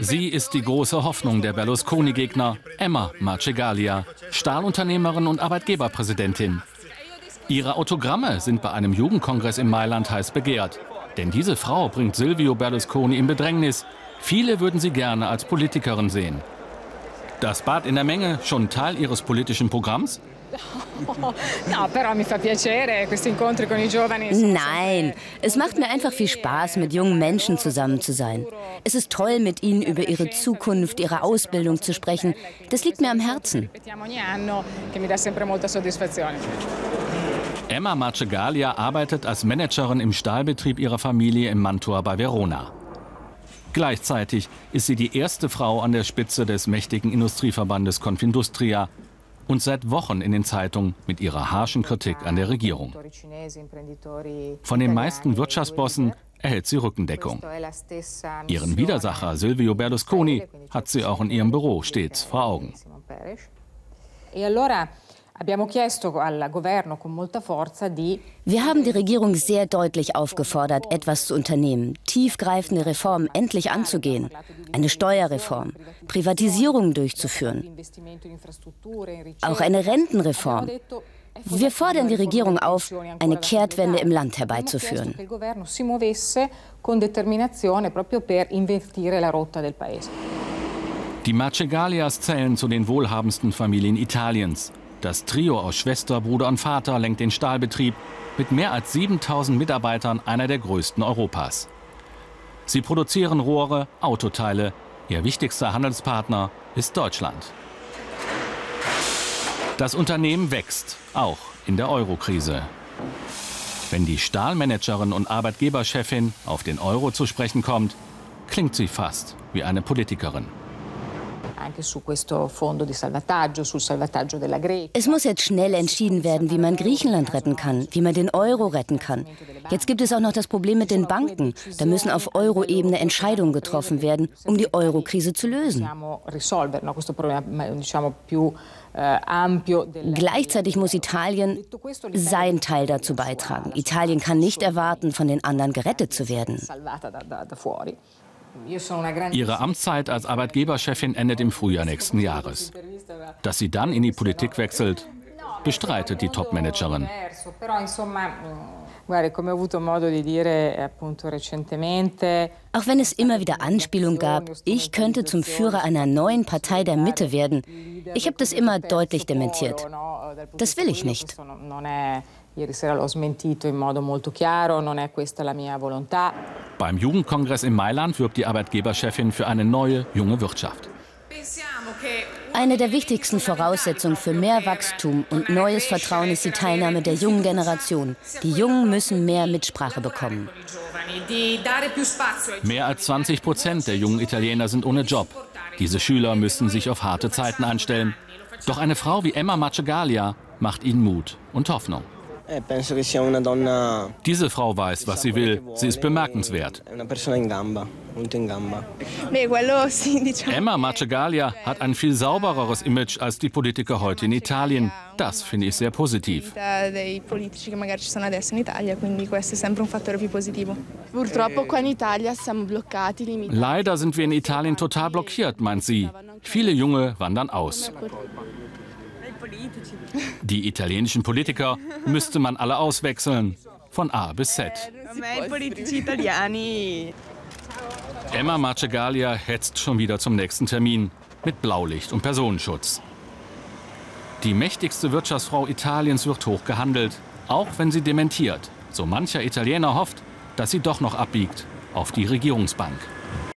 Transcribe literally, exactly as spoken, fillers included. Sie ist die große Hoffnung der Berlusconi-Gegner, Emma Marcegaglia, Stahlunternehmerin und Arbeitgeberpräsidentin. Ihre Autogramme sind bei einem Jugendkongress in Mailand heiß begehrt. Denn diese Frau bringt Silvio Berlusconi in Bedrängnis. Viele würden sie gerne als Politikerin sehen. Das Bad in der Menge, schon Teil ihres politischen Programms? Nein, es macht mir einfach viel Spaß, mit jungen Menschen zusammen zu sein. Es ist toll, mit ihnen über ihre Zukunft, ihre Ausbildung zu sprechen. Das liegt mir am Herzen. Emma Marcegaglia arbeitet als Managerin im Stahlbetrieb ihrer Familie in Mantua bei Verona. Gleichzeitig ist sie die erste Frau an der Spitze des mächtigen Industrieverbandes Confindustria und seit Wochen in den Zeitungen mit ihrer harschen Kritik an der Regierung. Von den meisten Wirtschaftsbossen erhält sie Rückendeckung. Ihren Widersacher Silvio Berlusconi hat sie auch in ihrem Büro stets vor Augen. Wir haben die Regierung sehr deutlich aufgefordert, etwas zu unternehmen, tiefgreifende Reformen endlich anzugehen, eine Steuerreform, Privatisierungen durchzuführen, auch eine Rentenreform. Wir fordern die Regierung auf, eine Kehrtwende im Land herbeizuführen. Die Marcegaglias zählen zu den wohlhabendsten Familien Italiens. Das Trio aus Schwester, Bruder und Vater lenkt den Stahlbetrieb, mit mehr als siebentausend Mitarbeitern einer der größten Europas. Sie produzieren Rohre, Autoteile. Ihr wichtigster Handelspartner ist Deutschland. Das Unternehmen wächst, auch in der Euro-Krise. Wenn die Stahlmanagerin und Arbeitgeberchefin auf den Euro zu sprechen kommt, klingt sie fast wie eine Politikerin. Es muss jetzt schnell entschieden werden, wie man Griechenland retten kann, wie man den Euro retten kann. Jetzt gibt es auch noch das Problem mit den Banken. Da müssen auf Euro-Ebene Entscheidungen getroffen werden, um die Euro-Krise zu lösen. Gleichzeitig muss Italien seinen Teil dazu beitragen. Italien kann nicht erwarten, von den anderen gerettet zu werden. Ihre Amtszeit als Arbeitgeberchefin endet im Frühjahr nächsten Jahres. Dass sie dann in die Politik wechselt, bestreitet die Topmanagerin. Auch wenn es immer wieder Anspielungen gab, ich könnte zum Führer einer neuen Partei der Mitte werden. Ich habe das immer deutlich dementiert. Das will ich nicht. Beim Jugendkongress in Mailand wirbt die Arbeitgeberchefin für eine neue, junge Wirtschaft. Eine der wichtigsten Voraussetzungen für mehr Wachstum und neues Vertrauen ist die Teilnahme der jungen Generation. Die Jungen müssen mehr Mitsprache bekommen. Mehr als zwanzig Prozent der jungen Italiener sind ohne Job. Diese Schüler müssen sich auf harte Zeiten einstellen. Doch eine Frau wie Emma Marcegaglia macht ihnen Mut und Hoffnung. Diese Frau weiß, was sie will. Sie ist bemerkenswert. Emma Marcegaglia hat ein viel saubereres Image als die Politiker heute in Italien. Das finde ich sehr positiv. Leider sind wir in Italien total blockiert, meint sie. Viele Junge wandern aus. Die italienischen Politiker müsste man alle auswechseln, von A bis Z. Emma Marcegaglia hetzt schon wieder zum nächsten Termin, mit Blaulicht und Personenschutz. Die mächtigste Wirtschaftsfrau Italiens wird hoch gehandelt, auch wenn sie dementiert. So mancher Italiener hofft, dass sie doch noch abbiegt auf die Regierungsbank.